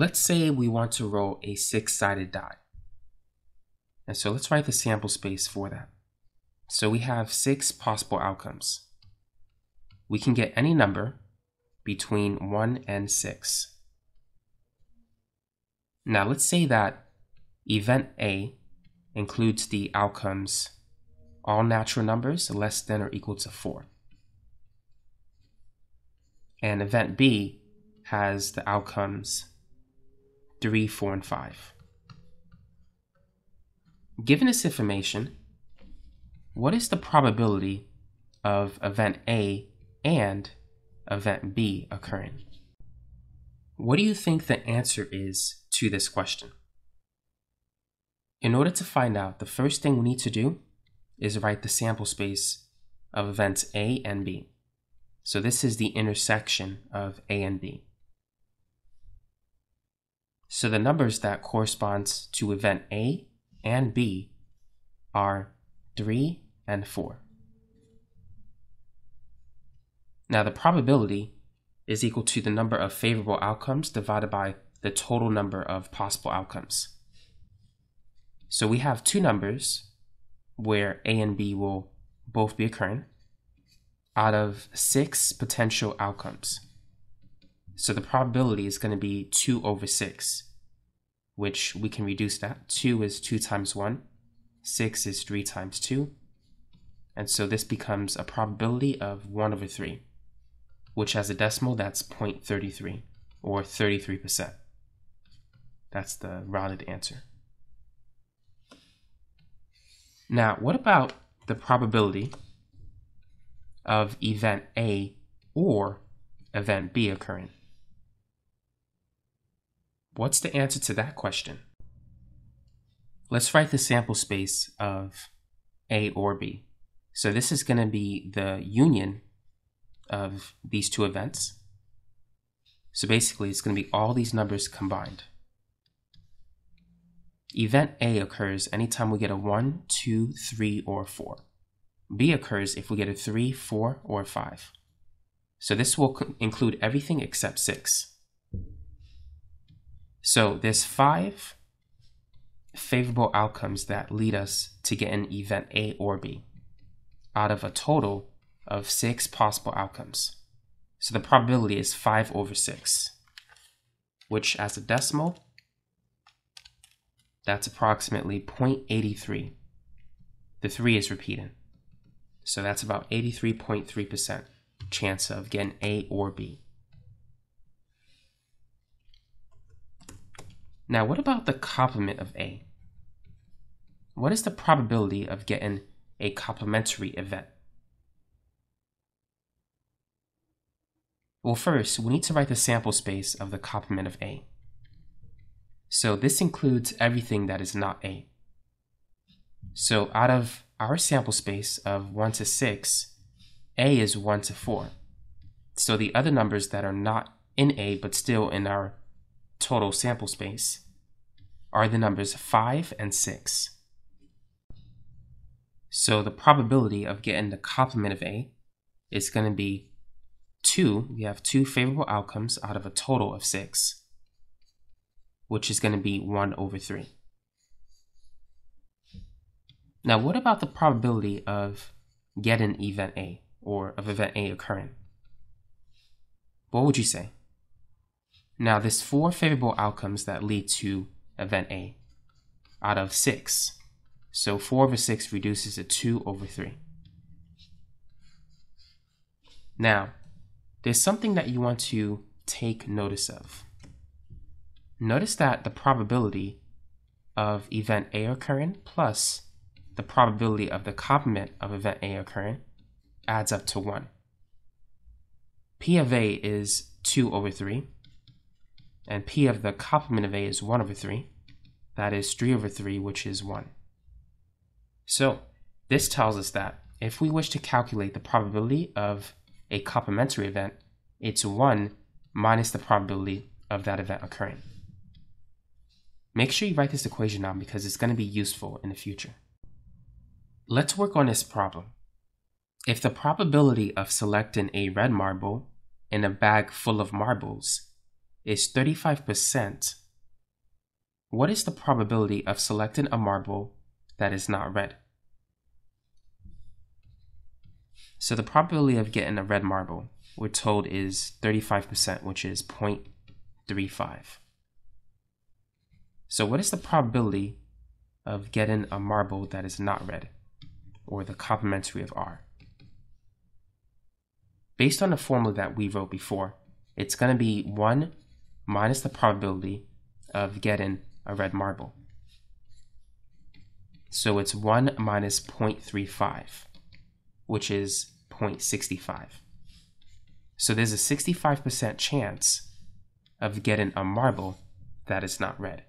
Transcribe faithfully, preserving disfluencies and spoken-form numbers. Let's say we want to roll a six-sided die. And so let's write the sample space for that. So we have six possible outcomes. We can get any number between one and six. Now let's say that event A includes the outcomes all natural numbers less than or equal to four. And event B has the outcomes three, four, and five. Given this information, what is the probability of event A and event B occurring? What do you think the answer is to this question? In order to find out, the first thing we need to do is write the sample space of events A and B. So this is the intersection of A and B. So the numbers that corresponds to event A and B are three and four. Now the probability is equal to the number of favorable outcomes divided by the total number of possible outcomes. So we have two numbers where A and B will both be occurring out of six potential outcomes. So the probability is going to be two over six, which we can reduce that. two is two times one, six is three times two, and so this becomes a probability of one over three, which has a decimal that's zero point three three, or thirty-three percent. That's the rounded answer. Now, what about the probability of event A or event B occurring? What's the answer to that question? Let's write the sample space of A or B. So this is going to be the union of these two events. So basically, it's going to be all these numbers combined. Event A occurs anytime we get a one, two, three, or four. B occurs if we get a three, four, or five. So this will include everything except six. So there's five favorable outcomes that lead us to get an event A or B out of a total of six possible outcomes. So the probability is five over six, which as a decimal, that's approximately zero point eight three. The three is repeated. So that's about eighty-three point three percent chance of getting A or B. Now, what about the complement of A? What is the probability of getting a complementary event? Well, first, we need to write the sample space of the complement of A. So this includes everything that is not A. So out of our sample space of one to six, A is one to four. So the other numbers that are not in A but still in our total sample space are the numbers five and six. So the probability of getting the complement of A is going to be two. We have two favorable outcomes out of a total of six, which is going to be one over three. Now, what about the probability of getting event A, or of event A occurring? What would you say? Now, there's four favorable outcomes that lead to event A out of six. So four over six reduces to two over three. Now, there's something that you want to take notice of. Notice that the probability of event A occurring plus the probability of the complement of event A occurring adds up to one. P of A is two over three, and P of the complement of A is one over three. That is three over three, which is one. So this tells us that if we wish to calculate the probability of a complementary event, it's one minus the probability of that event occurring. Make sure you write this equation down because it's going to be useful in the future. Let's work on this problem. If the probability of selecting a red marble in a bag full of marbles is thirty-five percent. What is the probability of selecting a marble that is not red? So the probability of getting a red marble, we're told, is thirty-five percent, which is zero point three five. So what is the probability of getting a marble that is not red, or the complementary of R? Based on the formula that we wrote before, it's going to be one minus the probability of getting a red marble. So it's one minus zero point three five, which is zero point six five. So there's a sixty-five percent chance of getting a marble that is not red.